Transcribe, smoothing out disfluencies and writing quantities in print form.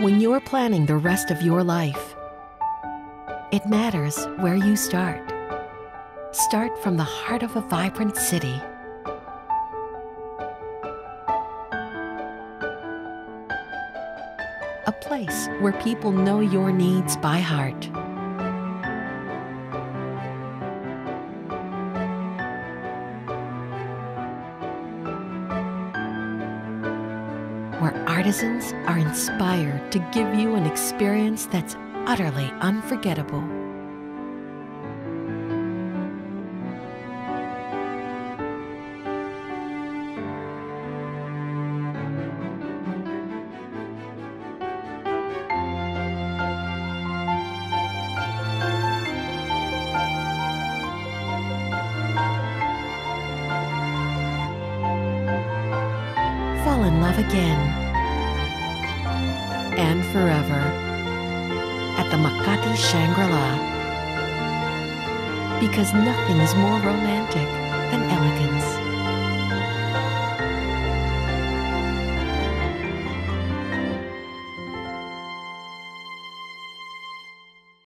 When you're planning the rest of your life, it matters where you start. Start from the heart of a vibrant city. A place where people know your needs by heart. Where artisans are inspired to give you an experience that's utterly unforgettable. Fall in love again and forever at the Makati Shangri-La, because nothing is more romantic